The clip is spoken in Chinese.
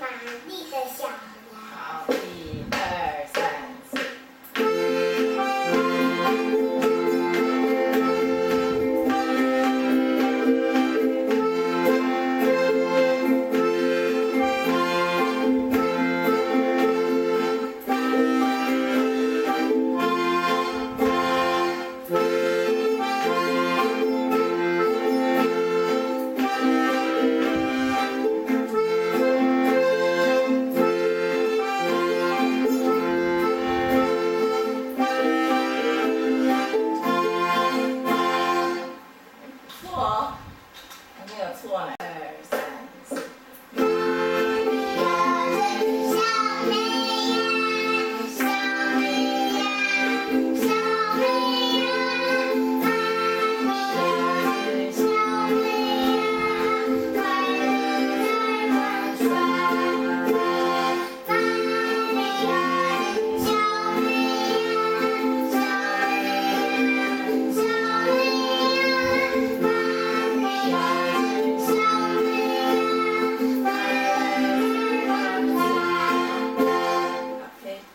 玛丽的小